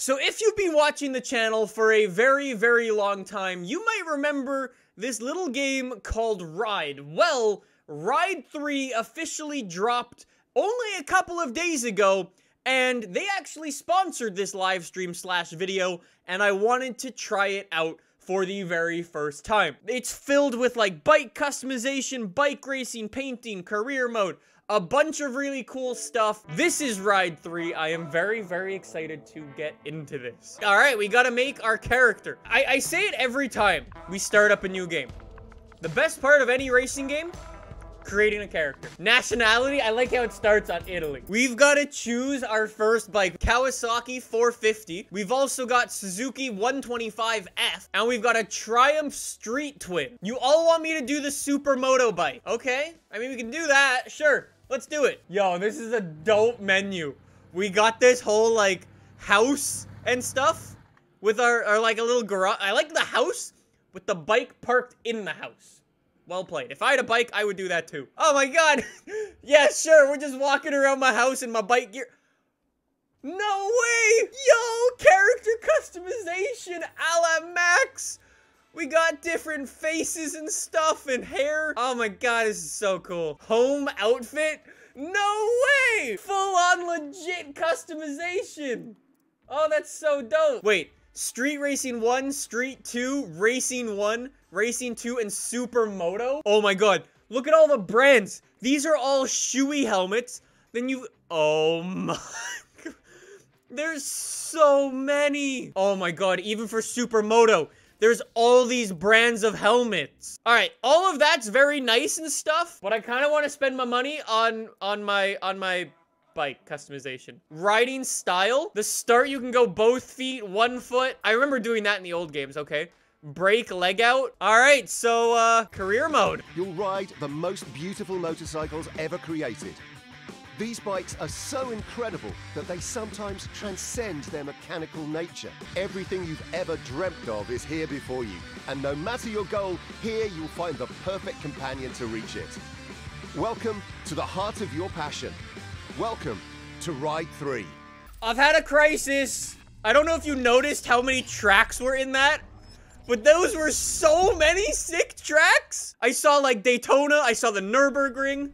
So if you've been watching the channel for a very, very long time, you might remember this little game called RIDE. Well, RIDE 3 officially dropped only a couple of days ago, and they actually sponsored this live stream slash video, and I wanted to try it out for the very first time. It's filled with like bike customization, bike racing, painting, career mode, a bunch of really cool stuff. This is Ride 3. I am very, very excited to get into this. All right, we gotta make our character. I say it every time we start up a new game. The best part of any racing game, creating a character. Nationality, I like how it starts on Italy. We've gotta choose our first bike, Kawasaki 450. We've also got Suzuki 125F, and we've got a Triumph Street Twin. You all want me to do the supermoto bike. Okay, I mean, we can do that, sure. Let's do it. Yo, this is a dope menu. We got this whole, like, house and stuff with our like, a little garage. I like the house with the bike parked in the house. Well played. If I had a bike, I would do that too. Oh my god. Yeah, sure. We're just walking around my house in my bike gear. No way. Yo, character customization a la Max. We got different faces and stuff and hair. Oh my god, this is so cool. Home outfit? No way! Full on legit customization. Oh, that's so dope. Wait, Street Racing 1, Street 2, Racing 1, Racing 2, and Supermoto? Oh my god, look at all the brands. These are all Shoei helmets. Then you... Oh my... There's so many. Oh my god, even for Supermoto. There's all these brands of helmets. All right, all of that's very nice and stuff, but I kind of want to spend my money on my bike customization. Riding style. The start, you can go both feet, 1 foot. I remember doing that in the old games, okay. Brake, leg out. All right, so career mode. You'll ride the most beautiful motorcycles ever created. These bikes are so incredible that they sometimes transcend their mechanical nature. Everything you've ever dreamt of is here before you. And no matter your goal, here you'll find the perfect companion to reach it. Welcome to the heart of your passion. Welcome to Ride 3. I've had a crisis. I don't know if you noticed how many tracks were in that, but those were so many sick tracks. I saw like Daytona, I saw the Nürburgring.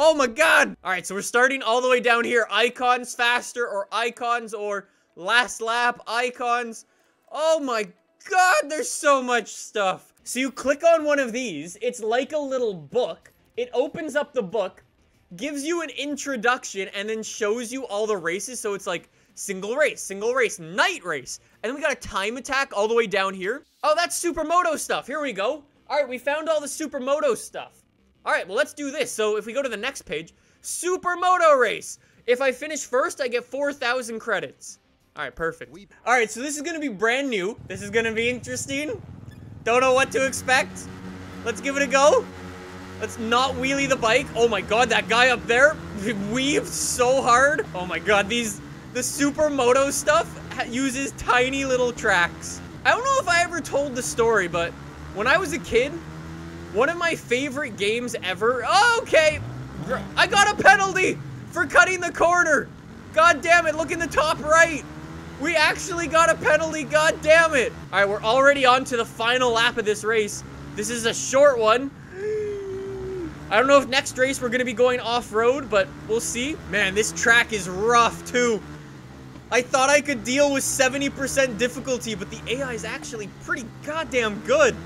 Oh my god! Alright, so we're starting all the way down here. Icons, faster, or icons, or last lap, icons. Oh my god, there's so much stuff. So you click on one of these, it's like a little book. It opens up the book, gives you an introduction, and then shows you all the races. So it's like single race, night race. And then we got a time attack all the way down here. Oh, that's supermoto stuff. Here we go. Alright, we found all the supermoto stuff. All right, well, let's do this. So if we go to the next page, Supermoto Race. If I finish first, I get 4,000 credits. All right, perfect. All right, so this is going to be brand new. This is going to be interesting. Don't know what to expect. Let's give it a go. Let's not wheelie the bike. Oh, my God, that guy up there weaved so hard. Oh, my God, the Supermoto stuff uses tiny little tracks. I don't know if I ever told the story, but when I was a kid, one of my favorite games ever. Oh, okay, I got a penalty for cutting the corner. God damn it, look in the top right. We actually got a penalty, god damn it. All right, we're already on to the final lap of this race. This is a short one. I don't know if next race we're gonna be going off-road, but we'll see. Man, this track is rough too. I thought I could deal with 70% difficulty, but the AI is actually pretty goddamn good.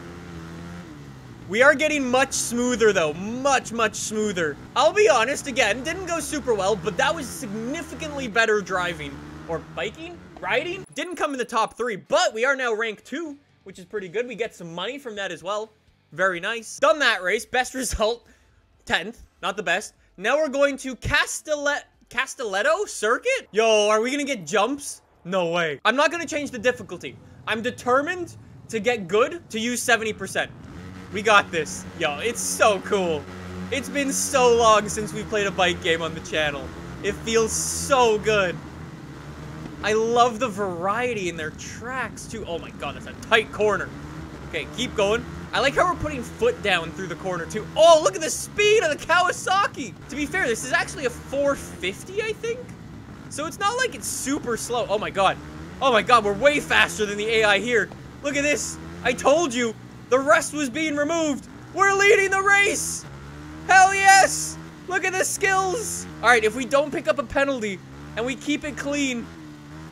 We are getting much smoother, though. Much, much smoother. I'll be honest, again, didn't go super well, but that was significantly better driving. Or biking? Riding? Didn't come in the top 3, but we are now rank 2, which is pretty good. We get some money from that as well. Very nice. Done that race. Best result, 10th. Not the best. Now we're going to Castelletto Circuit? Yo, are we gonna get jumps? No way. I'm not gonna change the difficulty. I'm determined to get good, to use 70%. We got this. Yo, it's so cool. It's been so long since we played a bike game on the channel. It feels so good. I love the variety in their tracks, too. Oh my god, that's a tight corner. Okay, keep going. I like how we're putting foot down through the corner, too. Oh, look at the speed of the Kawasaki! To be fair, this is actually a 450, I think. So it's not like it's super slow. Oh my god. Oh my god, we're way faster than the AI here. Look at this. I told you, the rust was being removed. We're leading the race. Hell yes. Look at the skills. All right, if we don't pick up a penalty and we keep it clean,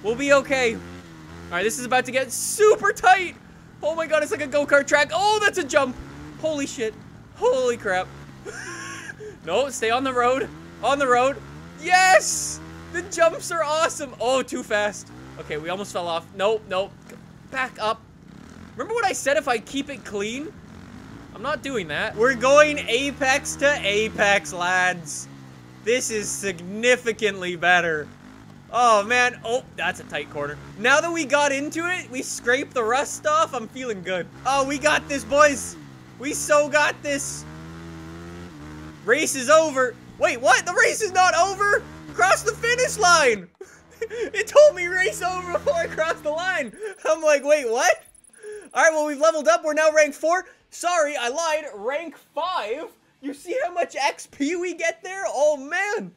we'll be okay. All right, this is about to get super tight. Oh my god, it's like a go-kart track. Oh, that's a jump. Holy shit. Holy crap. No, stay on the road. On the road. Yes! The jumps are awesome. Oh, too fast. Okay, we almost fell off. Nope, nope. Back up. Remember what I said if I keep it clean? I'm not doing that. We're going apex to apex, lads. This is significantly better. Oh, man. Oh, that's a tight corner. Now that we got into it, we scraped the rust off. I'm feeling good. Oh, we got this, boys. We so got this. Race is over. Wait, what? The race is not over? Cross the finish line. It told me race over before I crossed the line. I'm like, wait, what? All right, well, we've leveled up. We're now rank 4. Sorry, I lied. Rank 5. You see how much XP we get there? Oh, man.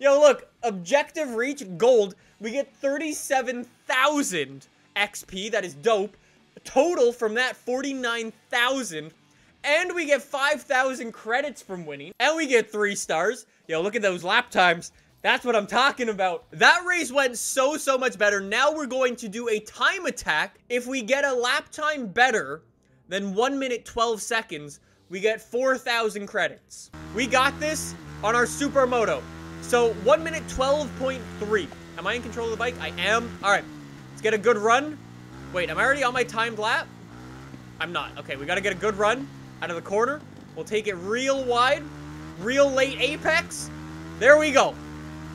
Yo, look. Objective reach gold. We get 37,000 XP. That is dope. Total from that, 49,000. And we get 5,000 credits from winning. And we get 3 stars. Yo, look at those lap times. That's what I'm talking about. That race went so, so much better. Now we're going to do a time attack. If we get a lap time better than 1 minute 12 seconds, we get 4,000 credits. We got this on our Supermoto. So 1 minute 12.3. Am I in control of the bike? I am. All right. Let's get a good run. Wait, am I already on my timed lap? I'm not. Okay, we got to get a good run out of the corner. We'll take it real wide. Real late apex. There we go.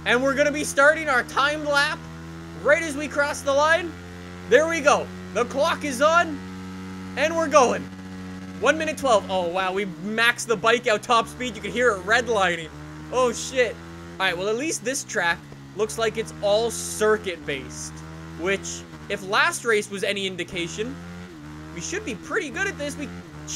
And we're going to be starting our timed lap right as we cross the line. There we go. The clock is on. And we're going. 1 minute 12. Oh, wow. We maxed the bike out top speed. You can hear it redlining. Oh, shit. All right. Well, at least this track looks like it's all circuit-based. Which, if last race was any indication, we should be pretty good at this. We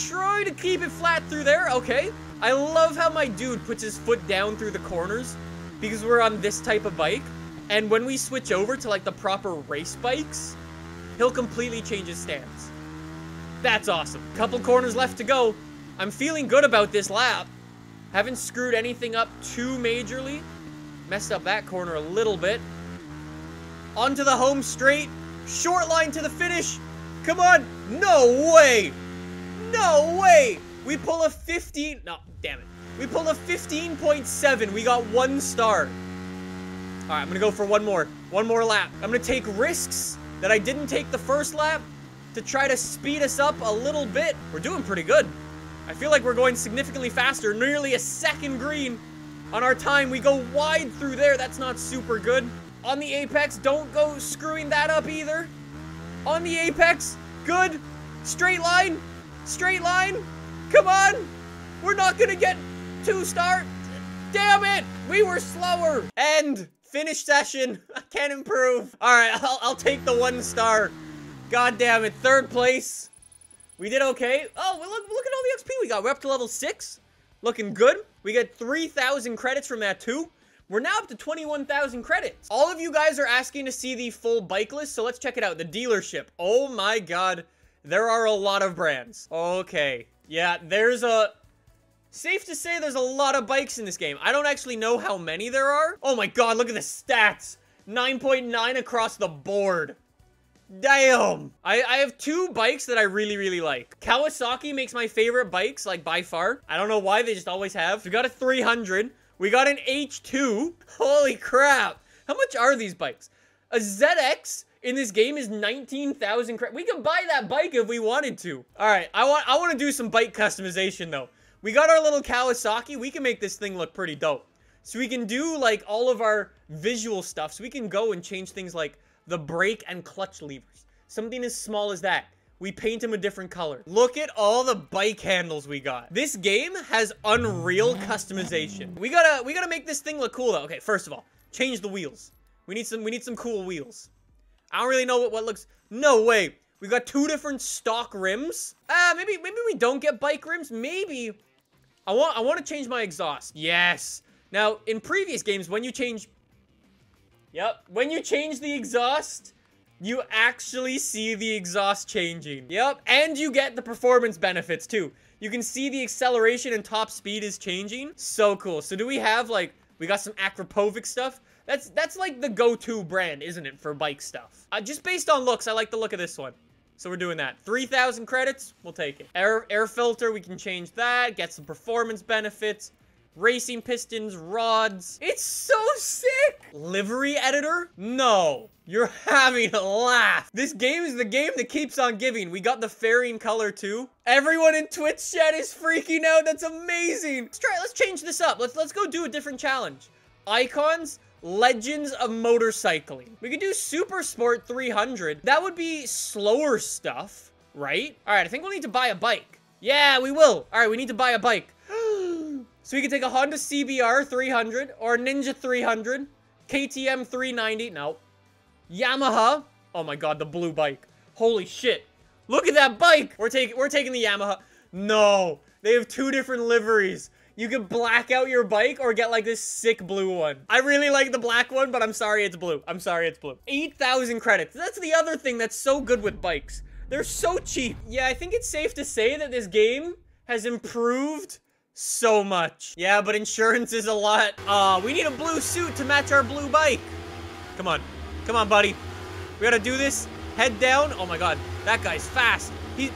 try to keep it flat through there. Okay. I love how my dude puts his foot down through the corners, because we're on this type of bike, and when we switch over to like the proper race bikes, he'll completely change his stance. That's awesome. Couple corners left to go. I'm feeling good about this lap. Haven't screwed anything up too majorly. Messed up that corner a little bit. Onto the home straight. Short line to the finish. Come on. No way. No way. We pull a 15. No, damn it. We pulled a 15.7. We got 1 star. All right, I'm going to go for one more. One more lap. I'm going to take risks that I didn't take the first lap to try to speed us up a little bit. We're doing pretty good. I feel like we're going significantly faster. Nearly a second green on our time. We go wide through there. That's not super good. On the apex, don't go screwing that up either. On the apex, good. Straight line. Straight line. Come on. We're not going to get 2 star. Damn it, we were slower. End. Finish session. I can't improve. All right, I'll take the 1 star. God damn it. 3rd place. We did okay. Oh, look at all the XP we got. We're up to level 6. Looking good. We got 3,000 credits from that too. We're now up to 21,000 credits. All of you guys are asking to see the full bike list, so let's check it out. The dealership. Oh my god. There are a lot of brands. Okay. Yeah, there's a... Safe to say there's a lot of bikes in this game. I don't actually know how many there are. Oh my god, look at the stats. 9.9 across the board. Damn. I have 2 bikes that I really, really like. Kawasaki makes my favorite bikes, like, by far. I don't know why, they just always have. We got a 300. We got an H2. Holy crap. How much are these bikes? A ZX in this game is 19,000 credits. We can buy that bike if we wanted to. All right, I want to do some bike customization, though. We got our little Kawasaki. We can make this thing look pretty dope. So we can do, like, all of our visual stuff. So we can go and change things like the brake and clutch levers. Something as small as that. We paint them a different color. Look at all the bike handles we got. This game has unreal customization. We gotta make this thing look cool, though. Okay, first of all, change the wheels. We need some cool wheels. I don't really know what looks... No way. We got 2 different stock rims. Maybe we don't get bike rims. Maybe... I want to change my exhaust. Yes. Now, in previous games, when you change the exhaust, You actually see the exhaust changing. Yep, and you get the performance benefits too. You can see the acceleration and top speed is changing. So cool. So do we have like, we got some Akrapovic stuff. That's like the go-to brand, isn't it, for bike stuff? Just based on looks, I like the look of this one. So we're doing that. 3,000 credits, we'll take it. Air filter, we can change that, get some performance benefits. Racing pistons, rods. It's so sick. Livery editor? No, you're having a laugh. This game is the game that keeps on giving. We got the fairing color too. Everyone in Twitch chat is freaking out. That's amazing. Let's change this up. Let's go do a different challenge. Icons, legends of motorcycling. We could do Super Sport 300. That would be slower stuff, right? All right, I think we'll need to buy a bike. Yeah, we will. All right, we need to buy a bike. So we can take a Honda CBR 300 or Ninja 300, KTM 390, no, Yamaha. Oh my God, the blue bike. Holy shit. Look at that bike. We're taking the Yamaha. No, they have two different liveries. You can black out your bike or get like this sick blue one. I really like the black one, but I'm sorry it's blue. 8,000 credits. That's the other thing that's so good with bikes. They're so cheap. Yeah, I think it's safe to say that this game has improved so much. Yeah, but insurance is a lot. We need a blue suit to match our blue bike. Come on. Come on, buddy. We gotta do this. Head down. Oh my God, that guy's fast. He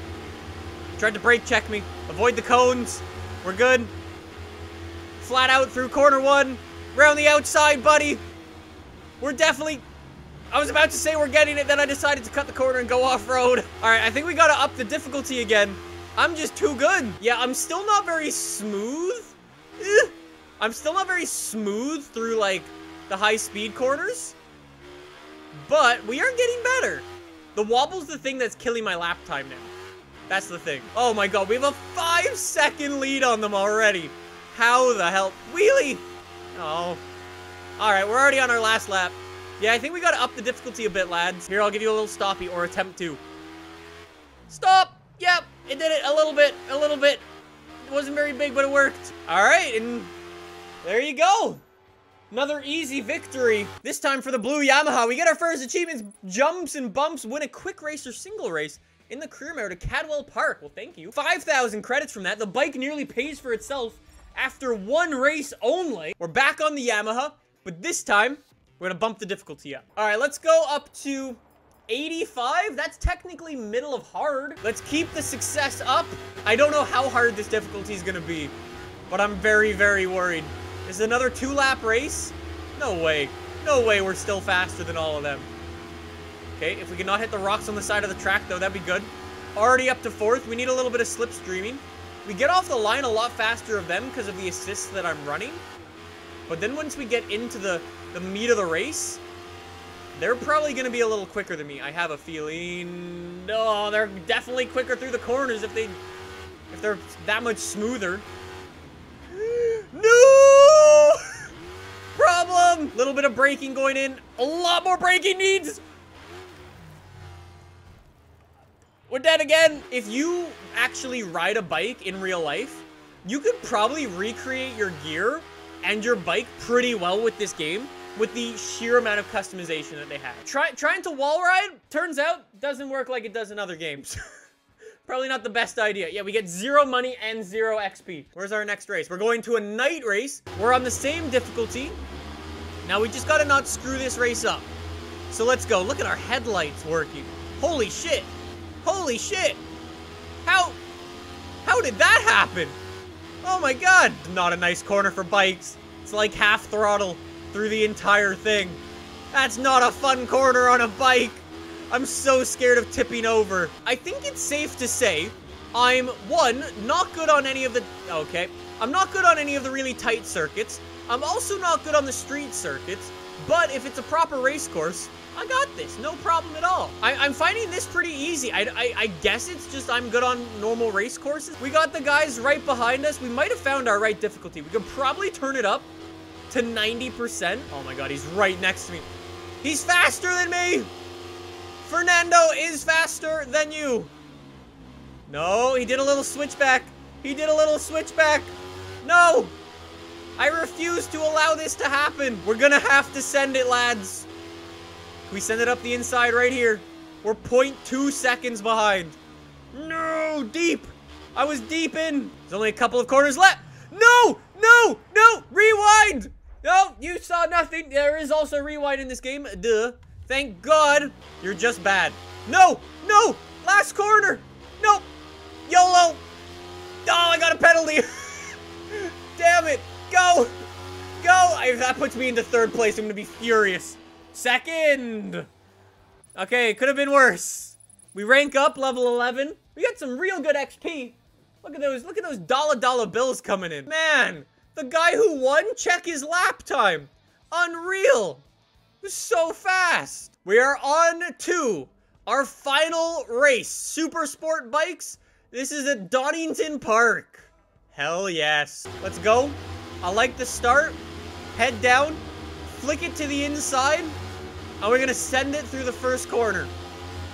tried to brake check me. Avoid the cones. We're good. Flat out through corner one. Round the outside, buddy. We're definitely... I was about to say we're getting it, then I decided to cut the corner and go off-road. All right, I think we gotta up the difficulty again. I'm just too good. Yeah, I'm still not very smooth. I'm still not very smooth through, like, the high-speed corners. But we are getting better. The wobble's the thing that's killing my lap time now. That's the thing. Oh, my God. We have a 5-second lead on them already. How the hell? Wheelie. Oh. All right, we're already on our last lap. Yeah, I think we got to up the difficulty a bit, lads. Here, I'll give you a little stoppy or attempt to. Stop. Yep. It did it a little bit. It wasn't very big, but it worked. All right, and there you go. Another easy victory. This time for the blue Yamaha. We get our first achievements, jumps and bumps, win a quick race or single race in the career mode at Cadwell Park. Well, thank you. 5,000 credits from that. The bike nearly pays for itself after one race only. We're back on the Yamaha, but this time we're gonna bump the difficulty up. All right, let's go up to 85? That's technically middle of hard. Let's keep the success up. I don't know how hard this difficulty is going to be, but I'm very, very worried. Is it another two-lap race? No way. No way we're still faster than all of them. Okay, if we can not hit the rocks on the side of the track, though, that'd be good. Already up to fourth. We need a little bit of slipstreaming. We get off the line a lot faster of them because of the assists that I'm running. But then once we get into the meat of the race... They're probably going to be a little quicker than me. I have a feeling... No, they're definitely quicker through the corners if they're that much smoother. No! Problem! A little bit of braking going in. A lot more braking needs! We're dead again. If you actually ride a bike in real life, you could probably recreate your gear and your bike pretty well with this game, with the sheer amount of customization that they have. Trying to wall ride, turns out, doesn't work like it does in other games. Probably not the best idea. Yeah, we get 0 money and 0 XP. Where's our next race? We're going to a night race. We're on the same difficulty. Now we just gotta not screw this race up. So let's go. Look at our headlights working. Holy shit. Holy shit. How did that happen? Oh my God. Not a nice corner for bikes. It's like half throttle through the entire thing. That's not a fun corner on a bike. I'm so scared of tipping over. I think it's safe to say I'm, one, not good on any of the... Okay. I'm not good on any of the really tight circuits. I'm also not good on the street circuits. But if it's a proper race course, I got this. No problem at all. I'm finding this pretty easy. I guess it's just I'm good on normal race courses. We got the guys right behind us. We might have found our right difficulty. We could probably turn it up to 90%. Oh my God, he's right next to me. He's faster than me. Fernando is faster than you. No, he did a little switchback. No, I refuse to allow this to happen. We're gonna have to send it, lads. We send it up the inside right here. We're 0.2 seconds behind. No, deep. I was deep in. There's only a couple of corners left. No, no, no, rewind. No, you saw nothing. There is also rewind in this game. Duh. Thank God. You're just bad. No, no, last corner. Nope. YOLO. Oh, I got a penalty. Damn it. Go. Go. If that puts me into third place, I'm going to be furious. Second. Okay, it could have been worse. We rank up, level 11. We got some real good XP. Look at those dollar bills coming in. Man, the guy who won, check his lap time. Unreal. It was so fast. We are on to our final race. Super sport bikes. This is at Donington Park. Hell yes. Let's go. I like the start. Head down. Flick it to the inside. And we're going to send it through the first corner.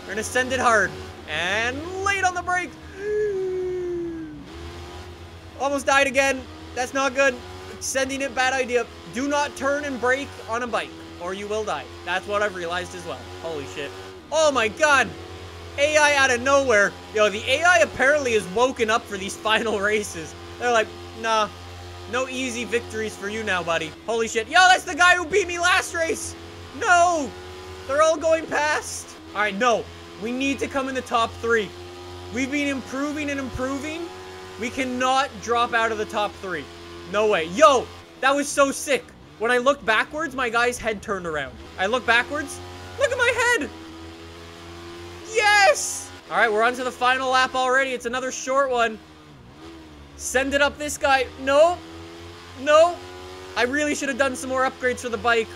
We're going to send it hard. And late on the brake. Almost died again. That's not good. Sending it, bad idea. Do not turn and brake on a bike or you will die. That's what I've realized as well. Holy shit. Oh my God. AI out of nowhere. Yo, the AI apparently is woken up for these final races. They're like, nah, no easy victories for you now, buddy. Holy shit. Yo, that's the guy who beat me last race. No, they're all going past. All right, no, we need to come in the top three. We've been improving and improving. We cannot drop out of the top three. No way. Yo, that was so sick. When I looked backwards, my guy's head turned around. I look backwards. Look at my head. Yes. All right, we're on to the final lap already. It's another short one. Send it up this guy. No, no. I really should have done some more upgrades for the bike.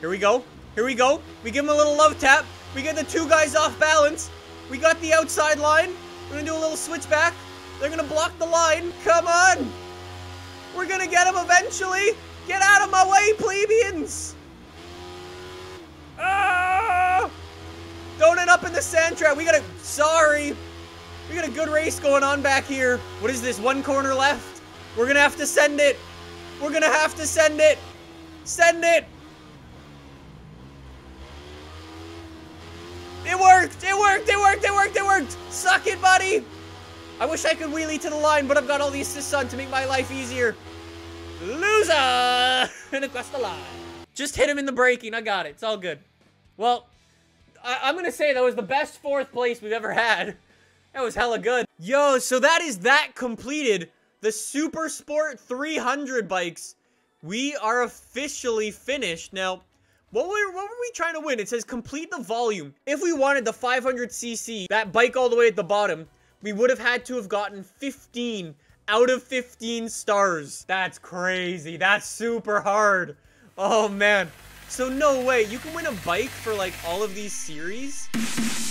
Here we go. Here we go. We give him a little love tap. We get the two guys off balance. We got the outside line. We're going to do a little switchback. They're going to block the line. Come on. We're going to get him eventually. Get out of my way, plebeians. Ah! Don't end up in the sand trap. Sorry. We got a good race going on back here. What is this? One corner left. We're going to have to send it. We're going to have to send it. Send it. It worked! It worked! It worked! It worked! It worked! Suck it, buddy! I wish I could wheelie to the line, but I've got all the assists on to make my life easier. Loser! And across the line. Just hit him in the braking. I got it. It's all good. Well, I'm gonna say that was the best fourth place we've ever had. That was hella good. Yo, so that is that completed. The Super Sport 300 bikes. We are officially finished. Now, what were we trying to win? It says complete the volume. If we wanted the 500cc, that bike all the way at the bottom, we would have had to have gotten 15 out of 15 stars. That's crazy. That's super hard. Oh, man. So no way. You can win a bike for, like, all of these series?